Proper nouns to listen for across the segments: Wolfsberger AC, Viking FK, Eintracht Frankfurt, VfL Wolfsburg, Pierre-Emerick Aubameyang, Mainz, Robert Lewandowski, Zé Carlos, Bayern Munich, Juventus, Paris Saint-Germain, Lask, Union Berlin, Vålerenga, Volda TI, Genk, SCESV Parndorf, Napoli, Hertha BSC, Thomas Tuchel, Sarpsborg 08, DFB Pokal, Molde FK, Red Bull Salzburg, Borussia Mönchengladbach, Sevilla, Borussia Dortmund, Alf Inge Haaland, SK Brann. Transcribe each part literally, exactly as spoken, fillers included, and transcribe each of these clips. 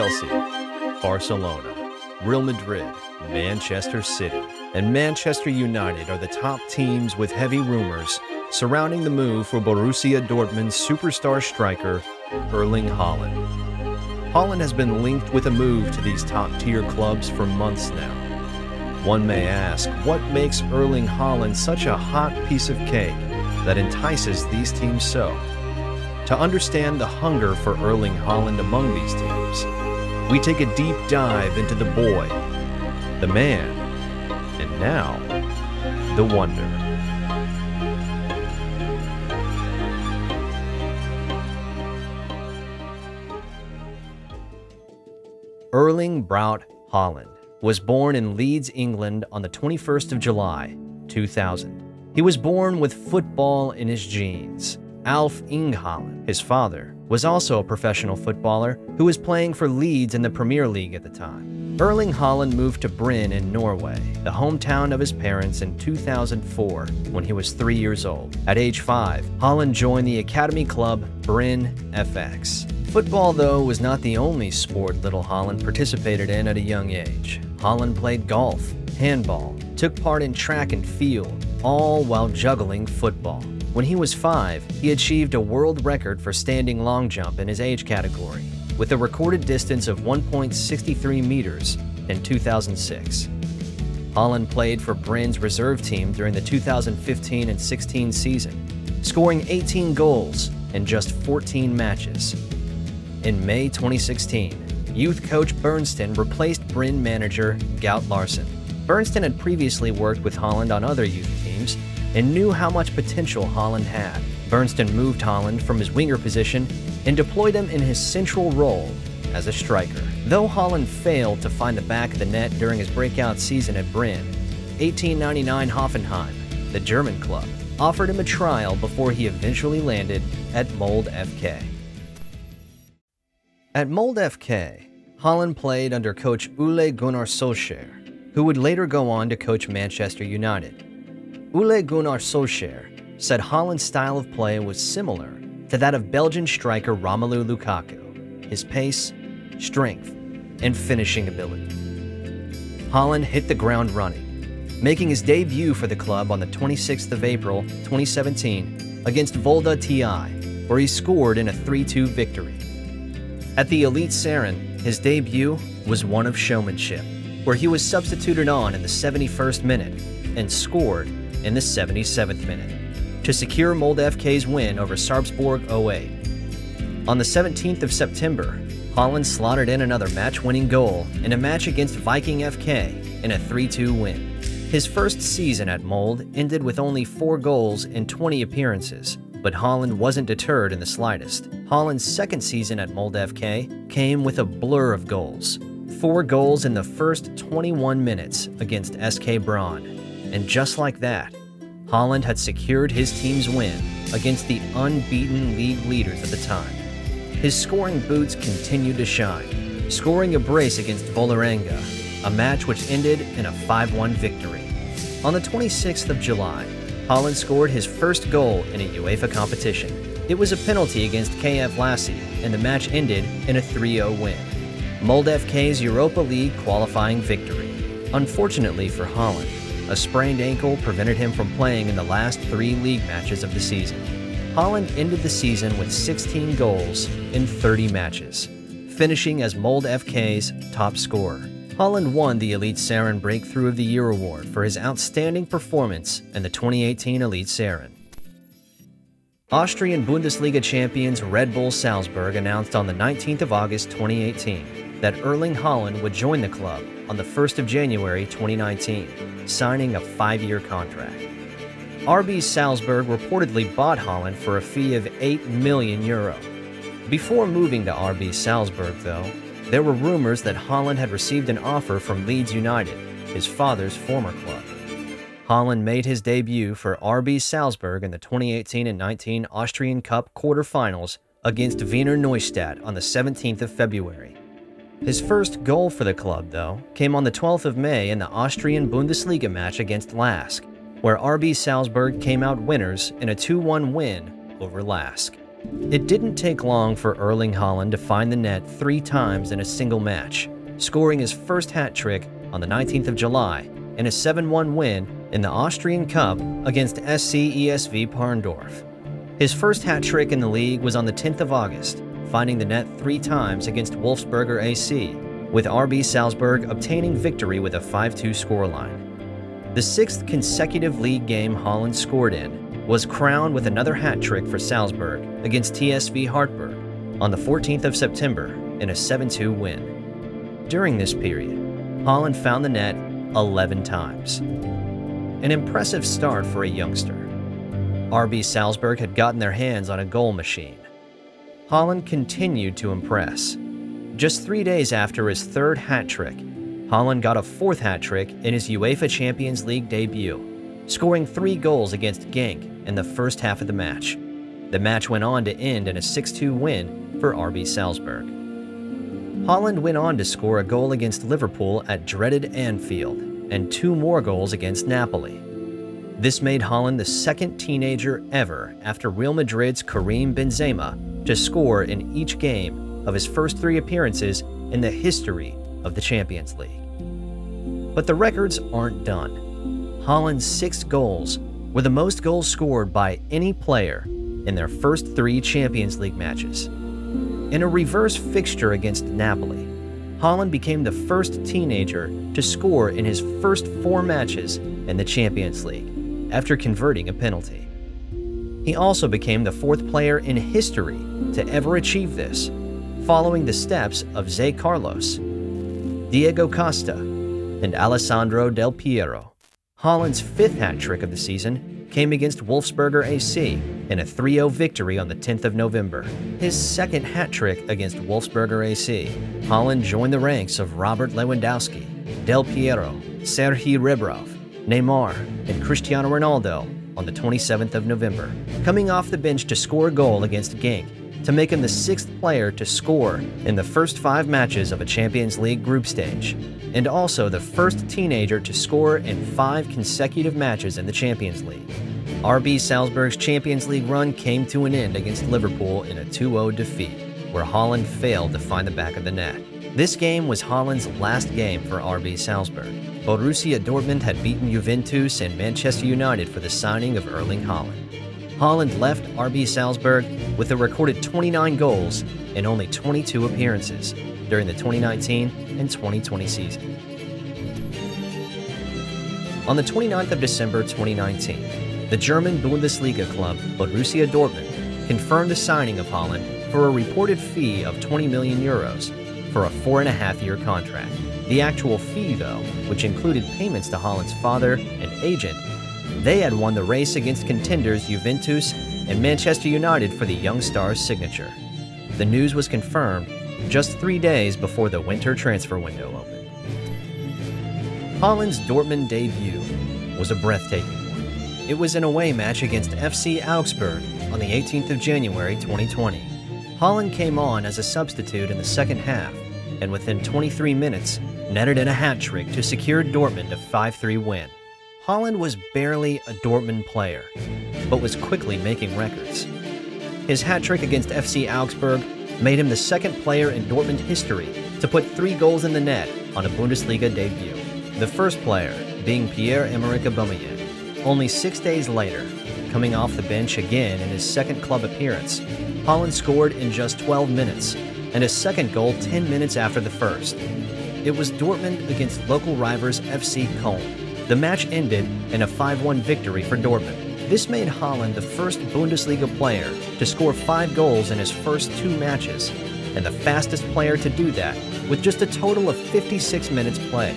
Chelsea, Barcelona, Real Madrid, Manchester City, and Manchester United are the top teams with heavy rumors surrounding the move for Borussia Dortmund's superstar striker, Erling Haaland. Haaland has been linked with a move to these top-tier clubs for months now. One may ask, what makes Erling Haaland such a hot piece of cake that entices these teams so? To understand the hunger for Erling Haaland among these teams, we take a deep dive into the boy, the man, and now, the wonder. Erling Braut Haaland was born in Leeds, England on the twenty-first of July, two thousand. He was born with football in his genes. Alf Inge Haaland, his father, was also a professional footballer who was playing for Leeds in the Premier League at the time. Erling Haaland moved to Bryne in Norway, the hometown of his parents, in two thousand four when he was three years old. At age five, Haaland joined the academy club Bryne F K. Football, though, was not the only sport little Haaland participated in at a young age. Haaland played golf, handball, took part in track and field, all while juggling football. When he was five, he achieved a world record for standing long jump in his age category, with a recorded distance of one point six three meters in two thousand six. Haaland played for Bryne's reserve team during the two thousand fifteen and sixteen season, scoring eighteen goals in just fourteen matches. In May twenty sixteen, youth coach Bernsten replaced Bryne manager Gaut Larson. Bernsten had previously worked with Haaland on other youth teams and knew how much potential Haaland had. Bernsten moved Haaland from his winger position and deployed him in his central role as a striker. Though Haaland failed to find the back of the net during his breakout season at Bryne, eighteen ninety-nine Hoffenheim, the German club, offered him a trial before he eventually landed at Molde F K. At Molde F K, Haaland played under coach Ole Gunnar Solskjær, who would later go on to coach Manchester United. Ole Gunnar Solskjær said Haaland's style of play was similar to that of Belgian striker Romelu Lukaku, his pace, strength, and finishing ability. Haaland hit the ground running, making his debut for the club on the twenty-sixth of April, twenty seventeen against Volda T I, where he scored in a three two victory. At the Elite Sarin, his debut was one of showmanship, where he was substituted on in the seventy-first minute and scored in the seventy-seventh minute to secure Molde F K's win over Sarpsborg oh eight. On the seventeenth of September, Haaland slotted in another match-winning goal in a match against Viking F K in a three two win. His first season at Molde ended with only four goals and twenty appearances, but Haaland wasn't deterred in the slightest. Haaland's second season at Molde F K came with a blur of goals. Four goals in the first twenty-one minutes against S K Brann. And just like that, Haaland had secured his team's win against the unbeaten league leaders at the time. His scoring boots continued to shine, scoring a brace against Vålerenga, a match which ended in a five one victory. On the twenty-sixth of July, Haaland scored his first goal in a UEFA competition. It was a penalty against K F Lassie, and the match ended in a three oh win. Molde F K's Europa League qualifying victory. Unfortunately for Haaland, a sprained ankle prevented him from playing in the last three league matches of the season. Haaland ended the season with sixteen goals in thirty matches, finishing as Molde F K's top scorer. Haaland won the Elite Sarin Breakthrough of the Year award for his outstanding performance in the twenty eighteen Elite Sarin. Austrian Bundesliga champions Red Bull Salzburg announced on the nineteenth of August, twenty eighteen that Erling Haaland would join the club on the first of January, twenty nineteen, signing a five-year contract. R B Salzburg reportedly bought Haaland for a fee of eight million euro. Before moving to R B Salzburg, though, there were rumors that Haaland had received an offer from Leeds United, his father's former club. Haaland made his debut for R B Salzburg in the twenty eighteen and nineteen Austrian Cup quarterfinals against Wiener Neustadt on the seventeenth of February. His first goal for the club, though, came on the twelfth of May in the Austrian Bundesliga match against Lask, where R B Salzburg came out winners in a two one win over Lask. It didn't take long for Erling Haaland to find the net three times in a single match, scoring his first hat trick on the nineteenth of July in a seven one win in the Austrian Cup against S C E S V Parndorf. His first hat trick in the league was on the tenth of August, finding the net three times against Wolfsberger A C, with R B Salzburg obtaining victory with a five two scoreline. The sixth consecutive league game Haaland scored in was crowned with another hat trick for Salzburg against T S V Hartberg on the fourteenth of September in a seven two win. During this period, Haaland found the net eleven times. An impressive start for a youngster. R B Salzburg had gotten their hands on a goal machine. Haaland continued to impress. Just three days after his third hat-trick, Haaland got a fourth hat-trick in his UEFA Champions League debut, scoring three goals against Genk in the first half of the match. The match went on to end in a six two win for R B Salzburg. Haaland went on to score a goal against Liverpool at dreaded Anfield and two more goals against Napoli. This made Haaland the second teenager ever after Real Madrid's Karim Benzema to score in each game of his first three appearances in the history of the Champions League. But the records aren't done. Haaland's six goals were the most goals scored by any player in their first three Champions League matches. In a reverse fixture against Napoli, Haaland became the first teenager to score in his first four matches in the Champions League after converting a penalty. He also became the fourth player in history to ever achieve this, following the steps of Zé Carlos, Diego Costa, and Alessandro Del Piero. Haaland's fifth hat-trick of the season came against Wolfsberger A C in a three oh victory on the tenth of November. His second hat-trick against Wolfsberger A C, Haaland joined the ranks of Robert Lewandowski, Del Piero, Serhii Rebrov, Neymar, and Cristiano Ronaldo on the twenty-seventh of November, coming off the bench to score a goal against Genk to make him the sixth player to score in the first five matches of a Champions League group stage, and also the first teenager to score in five consecutive matches in the Champions League. R B Salzburg's Champions League run came to an end against Liverpool in a two oh defeat, where Haaland failed to find the back of the net. This game was Haaland's last game for R B Salzburg. Borussia Dortmund had beaten Juventus and Manchester United for the signing of Erling Haaland. Haaland left R B Salzburg with a recorded twenty-nine goals and only twenty-two appearances during the twenty nineteen and twenty twenty season. On the twenty-ninth of December twenty nineteen, the German Bundesliga club Borussia Dortmund confirmed the signing of Haaland for a reported fee of twenty million euros for a four and a half year contract. The actual fee, though, which included payments to Haaland's father and agent, they had won the race against contenders Juventus and Manchester United for the young star's signature. The news was confirmed just three days before the winter transfer window opened. Haaland's Dortmund debut was a breathtaking one. It was an away match against F C Augsburg on the eighteenth of January twenty twenty. Haaland came on as a substitute in the second half, and within twenty-three minutes, netted in a hat-trick to secure Dortmund a five three win. Haaland was barely a Dortmund player, but was quickly making records. His hat-trick against F C Augsburg made him the second player in Dortmund history to put three goals in the net on a Bundesliga debut, the first player being Pierre-Emerick Aubameyang. Only six days later, coming off the bench again in his second club appearance, Haaland scored in just twelve minutes, and a second goal ten minutes after the first. It was Dortmund against local rivals F C Köln. The match ended in a five one victory for Dortmund. This made Haaland the first Bundesliga player to score five goals in his first two matches, and the fastest player to do that with just a total of fifty-six minutes played.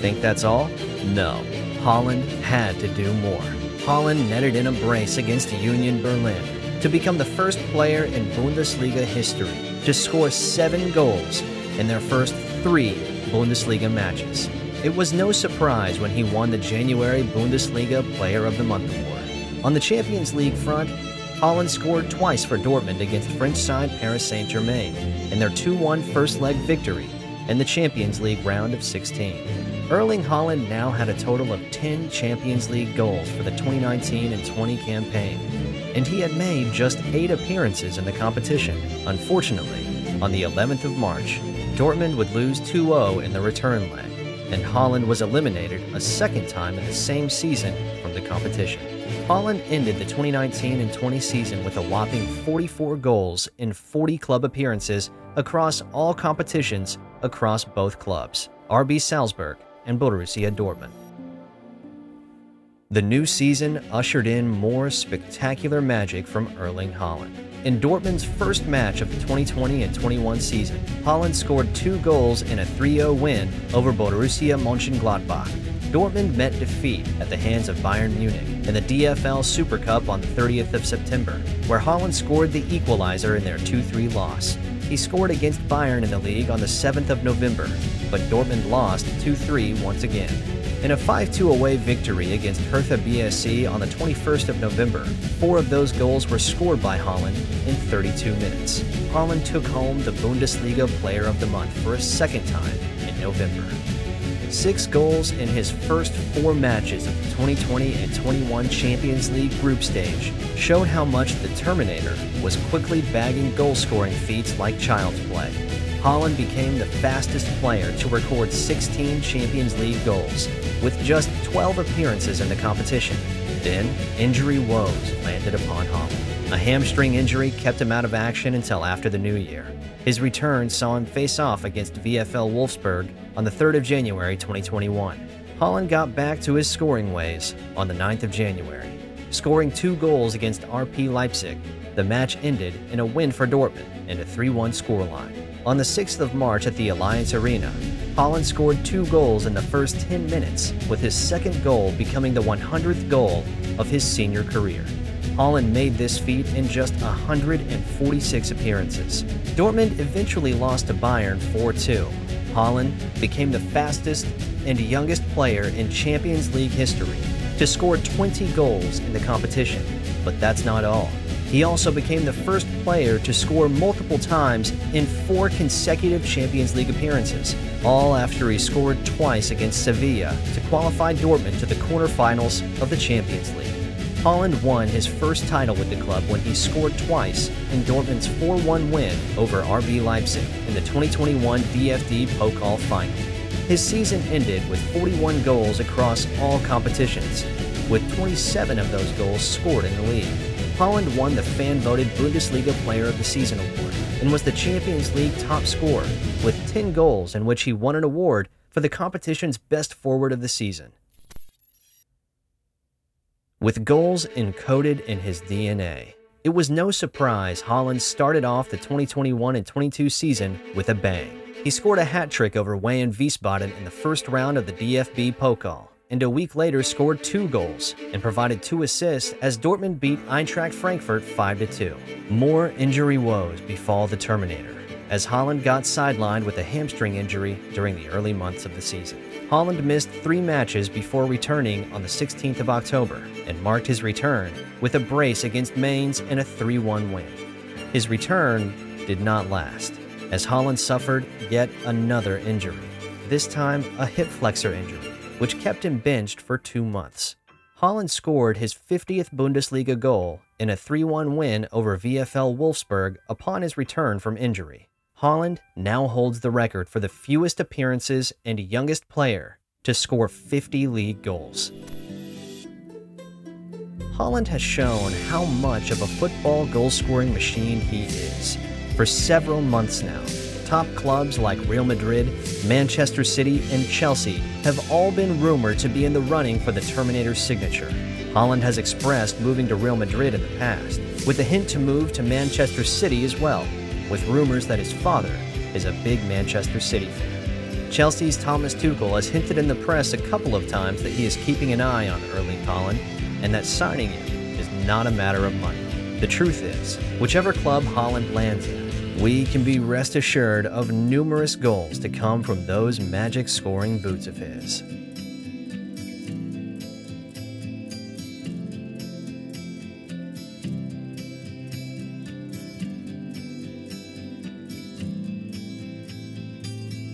Think that's all? No. Haaland had to do more. Haaland netted in a brace against Union Berlin to become the first player in Bundesliga history to score seven goals in their first three Bundesliga matches. It was no surprise when he won the January Bundesliga Player of the Month award. On the Champions League front, Haaland scored twice for Dortmund against French side Paris Saint-Germain in their two one first leg victory in the Champions League round of sixteen. Erling Haaland now had a total of ten Champions League goals for the twenty nineteen and twenty campaign, and he had made just eight appearances in the competition. Unfortunately, on the eleventh of March, Dortmund would lose two zero in the return leg, and Haaland was eliminated a second time in the same season from the competition. Haaland ended the twenty nineteen and twenty season with a whopping forty-four goals in forty club appearances across all competitions across both clubs, R B Salzburg and Borussia Dortmund. The new season ushered in more spectacular magic from Erling Haaland. In Dortmund's first match of the twenty twenty and twenty-one season, Haaland scored two goals in a three zero win over Borussia Mönchengladbach. Dortmund met defeat at the hands of Bayern Munich in the D F L Super Cup on the thirtieth of September, where Haaland scored the equalizer in their two three loss. He scored against Bayern in the league on the seventh of November, but Dortmund lost two three once again. In a five two away victory against Hertha B S C on the twenty-first of November, four of those goals were scored by Haaland in thirty-two minutes. Haaland took home the Bundesliga Player of the Month for a second time in November. Six goals in his first four matches of the twenty twenty and twenty-one Champions League group stage showed how much the Terminator was quickly bagging goal-scoring feats like child's play. Haaland became the fastest player to record sixteen Champions League goals, with just twelve appearances in the competition. Then, injury woes landed upon Haaland. A hamstring injury kept him out of action until after the new year. His return saw him face off against V F L Wolfsburg on the third of January twenty twenty-one. Haaland got back to his scoring ways on the ninth of January, scoring two goals against R P Leipzig. The match ended in a win for Dortmund and a three one scoreline. On the sixth of March at the Allianz Arena, Haaland scored two goals in the first ten minutes, with his second goal becoming the one hundredth goal of his senior career. Haaland made this feat in just one hundred forty-six appearances. Dortmund eventually lost to Bayern four two. Haaland became the fastest and youngest player in Champions League history to score twenty goals in the competition, but that's not all. He also became the first player to score multiple times in four consecutive Champions League appearances, all after he scored twice against Sevilla to qualify Dortmund to the quarterfinals of the Champions League. Haaland won his first title with the club when he scored twice in Dortmund's four one win over R B Leipzig in the twenty twenty-one D F B Pokal final. His season ended with forty-one goals across all competitions, with twenty-seven of those goals scored in the league. Haaland won the fan-voted Bundesliga Player of the Season award and was the Champions League top scorer with ten goals, in which he won an award for the competition's best forward of the season. With goals encoded in his D N A, it was no surprise Haaland started off the twenty twenty-one and twenty-two season with a bang. He scored a hat-trick over Wien Wiesbaden in the first round of the D F B Pokal, and a week later scored two goals and provided two assists as Dortmund beat Eintracht Frankfurt five to two. More injury woes befall the Terminator, as Haaland got sidelined with a hamstring injury during the early months of the season. Haaland missed three matches before returning on the sixteenth of October and marked his return with a brace against Mainz and a three one win. His return did not last, as Haaland suffered yet another injury, this time a hip flexor injury, which kept him benched for two months. Haaland scored his fiftieth Bundesliga goal in a three one win over V F L Wolfsburg upon his return from injury. Haaland now holds the record for the fewest appearances and youngest player to score fifty league goals. Haaland has shown how much of a football goal-scoring machine he is. For several months now, top clubs like Real Madrid, Manchester City, and Chelsea have all been rumored to be in the running for the Terminator's signature. Haaland has expressed moving to Real Madrid in the past, with a hint to move to Manchester City as well, with rumors that his father is a big Manchester City fan. Chelsea's Thomas Tuchel has hinted in the press a couple of times that he is keeping an eye on Erling Haaland and that signing him is not a matter of money. The truth is, whichever club Haaland lands in, we can be rest assured of numerous goals to come from those magic scoring boots of his.